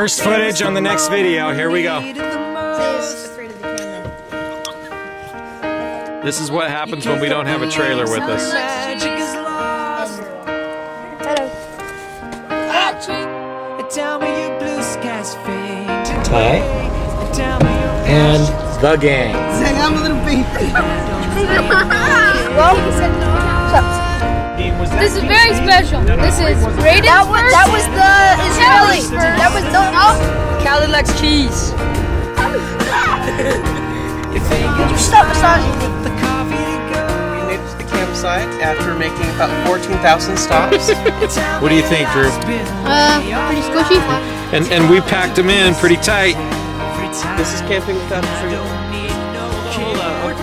First footage on the next video. Here we go. This is what happens when we don't have a trailer with us. Ty and the gang. I'm a little baby. This is very special. This is Raiden's first. That was the Israeli. That was the Khaled likes cheese. Could you stop massaging me? We made it to the campsite after making about 14,000 stops. What do you think, Drew? Pretty squishy. And we packed them in pretty tight. This is camping without a tree.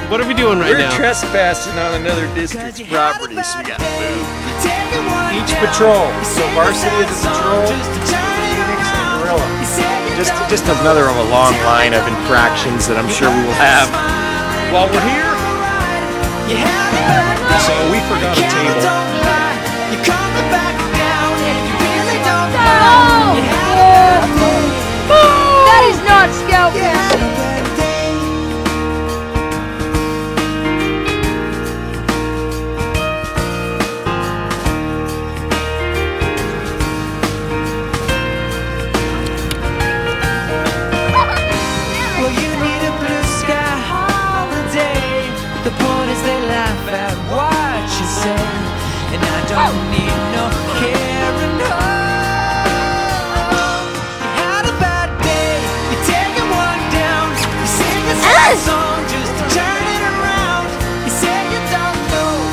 What are we doing right now? We're trespassing on another district's property, so we gotta move. Each patrol. So Varsity is a patrol, Phoenix and Gorilla. Just another of a long line of infractions that I'm sure we will have while we're here. So we forgot a table. Oh! That is not scalping.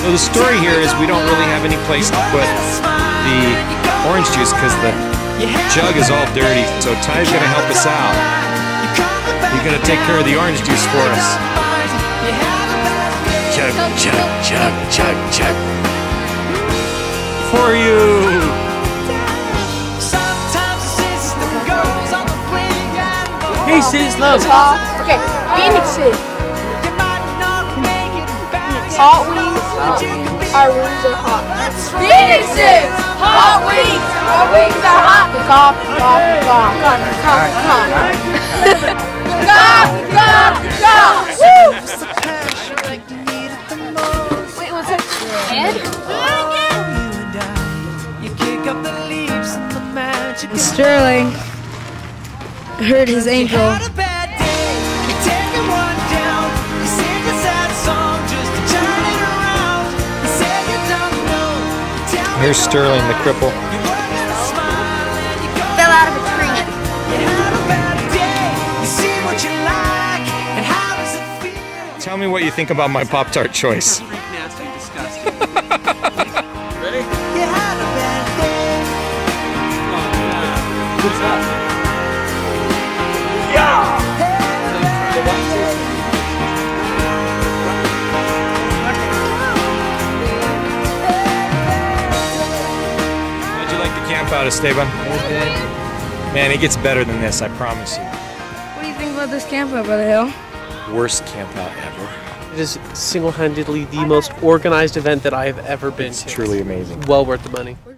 Well, the story here is we don't really have any place to put the orange juice because the jug is all dirty, so Ty's going to help us out. He's going to take care of the orange juice for us. Chug, chug, chug, chug, chug. For you! Hey, sis, love. Okay, Phoenixes. Hot wings. Our wings are hot. Phoenixes! Hot wings! Our wings are hot! Cop, cop, cop, cop, cop, cop. Cop, cop, cop! Woo! Wait, what's that? Ed? Sterling hurt his ankle. Here's Sterling, the cripple. Fell out of a tree. Tell me what you think about my Pop-Tart choice. Ready? Yeah! Out of Esteban. Man, it gets better than this, I promise you. What do you think about this camp out by the hill? Worst camp out ever. It is single-handedly the most organized event that I have ever been to. It's truly amazing. Well worth the money.